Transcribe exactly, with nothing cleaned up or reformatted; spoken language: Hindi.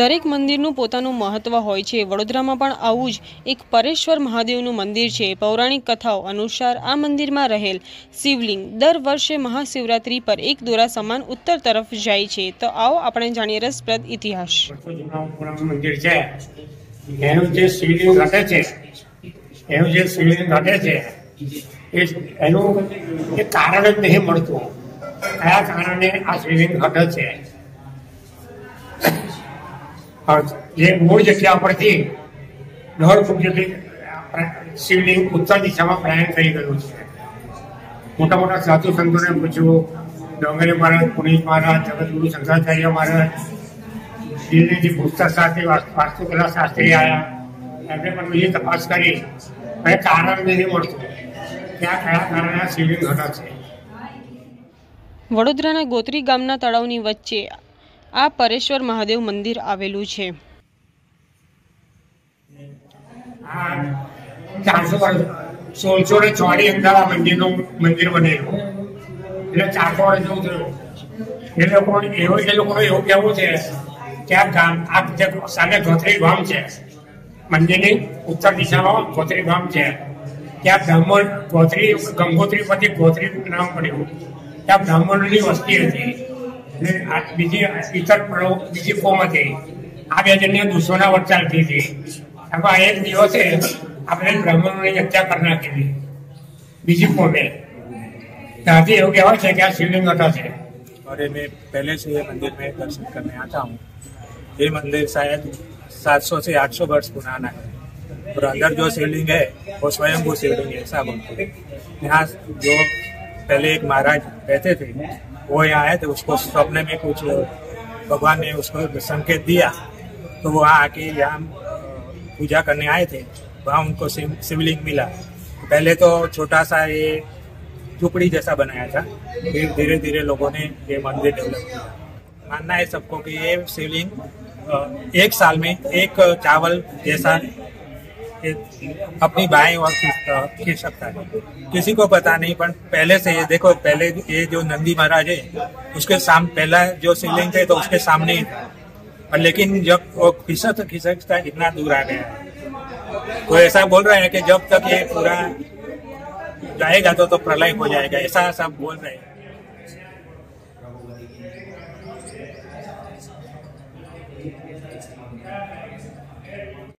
દરેક મંદિરનું પોતાનું મહત્વ હોય છે। વડોદરામાં પણ આવું જ એક પરેશ્વર મહાદેવનું મંદિર છે। પૌરાણિક કથાઓ અનુસાર આ મંદિરમાં રહેલ શિવલિંગ દર વર્ષે મહાશિવરાત્રી પર એક દોરા સમાન ઉત્તર તરફ જાય છે। તો આવો આપણે જાણીએ રસપ્રદ ઇતિહાસ। મંદિર છે એનું જે શિવલિંગ ઘટે છે એનું જે શિવલિંગ ઘટે છે એ એનું એ કારણ જ નહીં મળતું કયા કારણે આ શિવલિંગ ઘટે છે। ये मूळ जगह पर थी दौड़ फूट जल्दी शिवलिंग उत्तर दिशा में प्रयाण थी गयु। मोटा मोटा साधु संतों ने पूछू डोंगरे महाराज, पुनीत महाराज, जगतगुरु शंकराचार्य महाराज, शिवलिंग पुस्तक साथ वास्तुकला शास्त्री आया। एमने पण बीजी तपास करी पण कारण नहीं मळतुं क्या क्या कारण शिवलिंग घटा छे। वडोदराना गोत्री गामना तळावनी वच्चे आ परेश्वर महादेव मंदिर आवेलू छे। सोलसो ने चौवाड़ी अंदर आ मंदिर नो मंदिर बनेलू એટલે ચારસો વર્ષ જેવું થયું। એ લોકો એવો એ લોકો એવું કહેવું છે કે આ ગામ આ જે સામે ગોત્રી ગામ છે મંદિરની ઉત્તર દિશામાં ગોત્રી ગામ છે ત્યાં બ્રાહ્મણ ગોત્રી ગંગોત્રી પરથી ગોત્રી નામ પડ્યું। ત્યાં બ્રાહ્મણોની વસ્તી હતી। બીજી ઇતર બીજી ફોર્મ હતી। આ બે જણની દુશ્મના વટ ચાલતી હતી। આમાં એક દિવસે આપણે બ્રાહ્મણોની હત્યા કરી નાખી બીજી ફોર્મે। ત્યાંથી એવું કહેવાય છે કે આ શિવલિંગ ઘટા છે। અરે મેં પહેલે સે મંદિર મેં દર્શન કરને आता हूँ। ये मंदिर शायद सात सौ से आठ सौ वर्ष पुराना है और अंदर जो शिवलिंग है वो स्वयंभू शिवलिंग है। ऐसा बोलते यहाँ जो पहले एक महाराज रहते थे वो यहाँ आए थे। उसको सपने में कुछ भगवान ने उसको संकेत दिया तो वो आके यहाँ पूजा करने आए थे। वहाँ उनको शिवलिंग मिला। पहले तो छोटा सा ये झुपड़ी जैसा बनाया था, फिर धीरे धीरे लोगों ने ये मंदिर डेवलप किया। मानना है सबको कि ये शिवलिंग एक साल में एक चावल जैसा अपनी बाएं और खींच सकता है। किसी को पता नहीं पर पहले से ये देखो, पहले ये जो नंदी महाराज है उसके साम पहला जो शिवलिंग थे तो उसके सामने ही था पर लेकिन जब वो खिसक खिसकता इतना दूर आ गया तो ऐसा बोल रहे हैं कि जब तक ये पूरा जाएगा तो, तो प्रलय हो जाएगा, ऐसा सब बोल रहे हैं।